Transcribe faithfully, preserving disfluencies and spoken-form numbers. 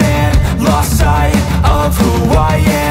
man, lost sight of who I am.